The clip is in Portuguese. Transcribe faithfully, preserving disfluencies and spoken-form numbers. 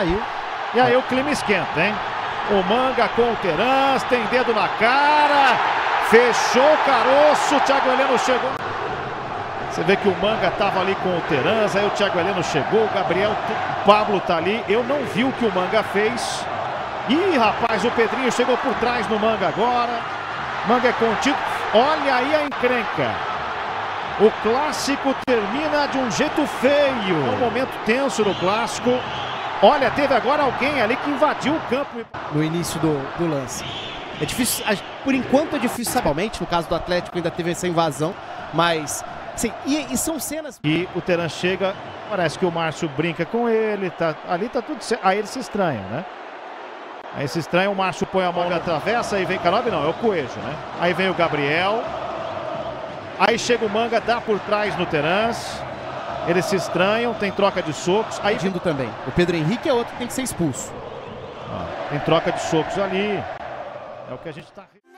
Saiu. E aí o clima esquenta, hein? O Manga com o Terans, tem dedo na cara, fechou o caroço, o Thiago Heleno chegou. Você vê que o Manga tava ali com o Terans, aí o Thiago Heleno chegou, o Gabriel, o Pablo tá ali. Eu não vi o que o Manga fez. Ih, rapaz, o Pedrinho chegou por trás do Manga agora. Manga é contido. Olha aí a encrenca. O clássico termina de um jeito feio. Um momento tenso no clássico. Olha, teve agora alguém ali que invadiu o campo. No início do, do lance. É difícil, por enquanto é difícil, principalmente no caso do Atlético ainda teve essa invasão, mas assim, e, e são cenas... E o Terans chega, parece que o Márcio brinca com ele, tá, ali tá tudo certo, aí ele se estranha, né? Aí se estranha, o Márcio põe a mão na travessa, aí vem Canobi, não, é o Coelho, né? Aí vem o Gabriel, aí chega o Manga, dá por trás no Terans... Eles se estranham, tem troca de socos. Aí pedindo também. O Pedro Henrique é outro que tem que ser expulso. Ah, tem troca de socos ali. É o que a gente tá...